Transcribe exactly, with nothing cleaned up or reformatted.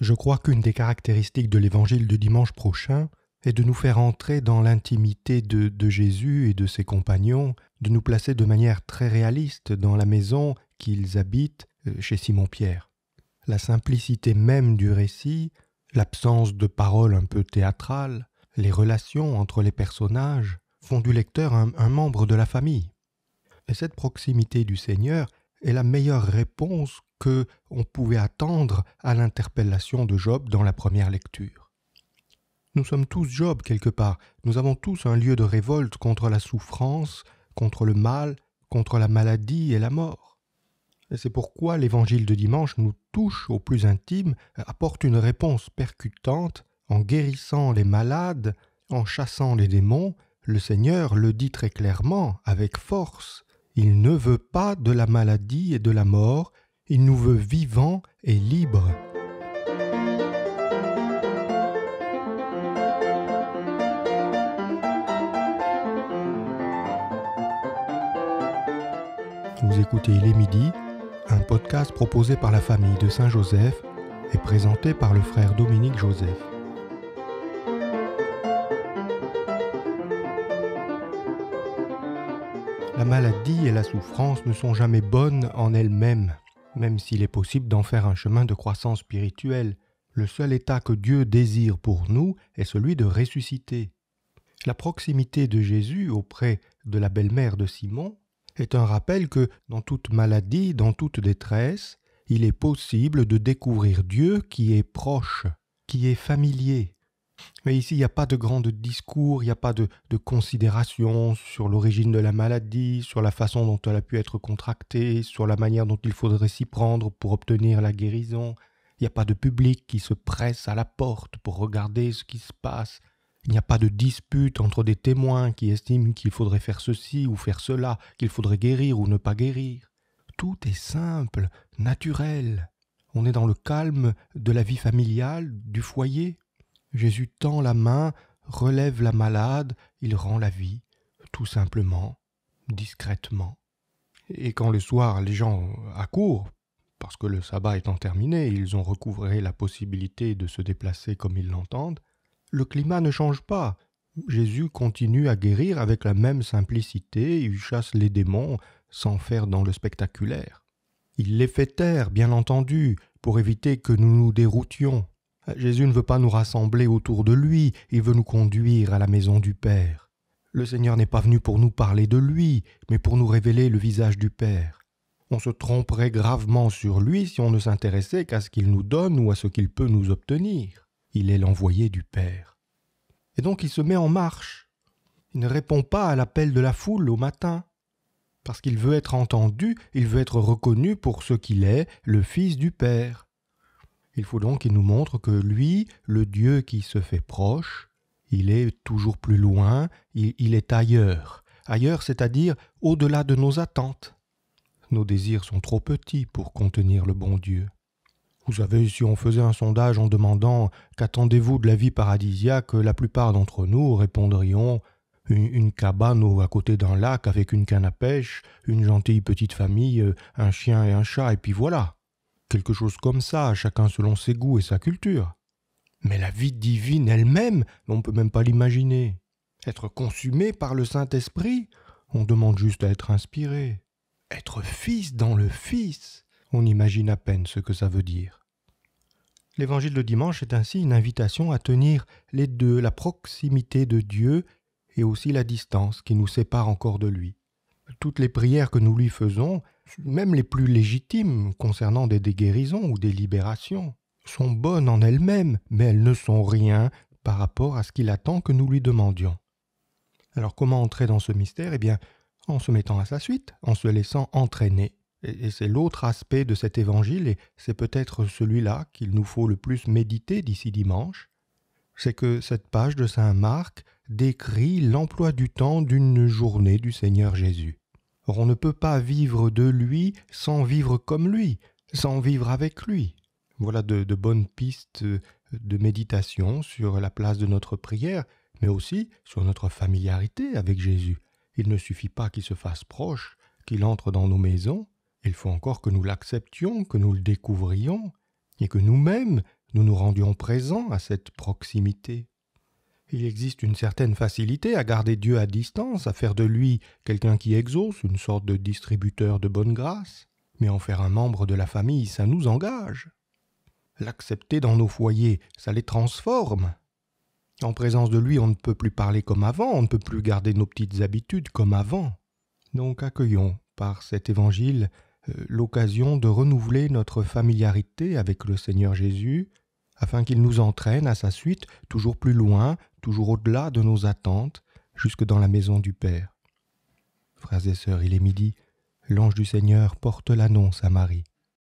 Je crois qu'une des caractéristiques de l'évangile du dimanche prochain est de nous faire entrer dans l'intimité de, de Jésus et de ses compagnons, de nous placer de manière très réaliste dans la maison qu'ils habitent chez Simon-Pierre. La simplicité même du récit, l'absence de paroles un peu théâtrales, les relations entre les personnages font du lecteur un, un membre de la famille. Et cette proximité du Seigneur est la meilleure réponse que on pouvait attendre à l'interpellation de Job dans la première lecture. Nous sommes tous Job quelque part, nous avons tous un lieu de révolte contre la souffrance, contre le mal, contre la maladie et la mort. Et c'est pourquoi l'évangile de dimanche nous touche au plus intime, apporte une réponse percutante en guérissant les malades, en chassant les démons. Le Seigneur le dit très clairement, avec force. Il ne veut pas de la maladie et de la mort, il nous veut vivants et libres. Vous écoutez Il est midi, un podcast proposé par la famille de Saint-Joseph et présenté par le frère Dominique Joseph. La maladie et la souffrance ne sont jamais bonnes en elles-mêmes, même s'il est possible d'en faire un chemin de croissance spirituelle. Le seul état que Dieu désire pour nous est celui de ressusciter. La proximité de Jésus auprès de la belle-mère de Simon est un rappel que, dans toute maladie, dans toute détresse, il est possible de découvrir Dieu qui est proche, qui est familier. Mais ici, il n'y a pas de grand discours, il n'y a pas de, de considération sur l'origine de la maladie, sur la façon dont elle a pu être contractée, sur la manière dont il faudrait s'y prendre pour obtenir la guérison. Il n'y a pas de public qui se presse à la porte pour regarder ce qui se passe. Il n'y a pas de dispute entre des témoins qui estiment qu'il faudrait faire ceci ou faire cela, qu'il faudrait guérir ou ne pas guérir. Tout est simple, naturel. On est dans le calme de la vie familiale, du foyer. Jésus tend la main, relève la malade, il rend la vie, tout simplement, discrètement. Et quand le soir les gens accourent, parce que le sabbat étant terminé, ils ont recouvré la possibilité de se déplacer comme ils l'entendent, le climat ne change pas. Jésus continue à guérir avec la même simplicité, il chasse les démons sans faire dans le spectaculaire. Il les fait taire, bien entendu, pour éviter que nous nous déroutions. Jésus ne veut pas nous rassembler autour de lui, il veut nous conduire à la maison du Père. Le Seigneur n'est pas venu pour nous parler de lui, mais pour nous révéler le visage du Père. On se tromperait gravement sur lui si on ne s'intéressait qu'à ce qu'il nous donne ou à ce qu'il peut nous obtenir. Il est l'envoyé du Père. Et donc il se met en marche. Il ne répond pas à l'appel de la foule au matin. Parce qu'il veut être entendu, il veut être reconnu pour ce qu'il est, le Fils du Père. Il faut donc qu'il nous montre que lui, le Dieu qui se fait proche, il est toujours plus loin, il, il est ailleurs. Ailleurs, c'est-à-dire au-delà de nos attentes. Nos désirs sont trop petits pour contenir le bon Dieu. Vous savez, si on faisait un sondage en demandant « Qu'attendez-vous de la vie paradisiaque ?», la plupart d'entre nous répondrions « Une cabane à côté d'un lac avec une canne à pêche, une gentille petite famille, un chien et un chat, et puis voilà ». Quelque chose comme ça, chacun selon ses goûts et sa culture. Mais la vie divine elle-même, on ne peut même pas l'imaginer. Être consumé par le Saint-Esprit, on demande juste à être inspiré. Être fils dans le Fils, on imagine à peine ce que ça veut dire. L'évangile de dimanche est ainsi une invitation à tenir les deux, la proximité de Dieu et aussi la distance qui nous sépare encore de lui. Toutes les prières que nous lui faisons, même les plus légitimes concernant des guérisons ou des libérations, sont bonnes en elles-mêmes, mais elles ne sont rien par rapport à ce qu'il attend que nous lui demandions. Alors comment entrer dans ce mystère? Eh bien, en se mettant à sa suite, en se laissant entraîner. Et c'est l'autre aspect de cet évangile, et c'est peut-être celui-là qu'il nous faut le plus méditer d'ici dimanche, c'est que cette page de saint Marc décrit l'emploi du temps d'une journée du Seigneur Jésus. Or, on ne peut pas vivre de lui sans vivre comme lui, sans vivre avec lui. Voilà de, de bonnes pistes de méditation sur la place de notre prière, mais aussi sur notre familiarité avec Jésus. Il ne suffit pas qu'il se fasse proche, qu'il entre dans nos maisons. Il faut encore que nous l'acceptions, que nous le découvrions, et que nous-mêmes, nous nous rendions présents à cette proximité. Il existe une certaine facilité à garder Dieu à distance, à faire de lui quelqu'un qui exauce, une sorte de distributeur de bonne grâce, mais en faire un membre de la famille, ça nous engage. L'accepter dans nos foyers, ça les transforme. En présence de lui, on ne peut plus parler comme avant, on ne peut plus garder nos petites habitudes comme avant. Donc accueillons par cet évangile l'occasion de renouveler notre familiarité avec le Seigneur Jésus, afin qu'il nous entraîne à sa suite toujours plus loin, toujours au-delà de nos attentes, jusque dans la maison du Père. Frères et sœurs, il est midi, l'ange du Seigneur porte l'annonce à Marie.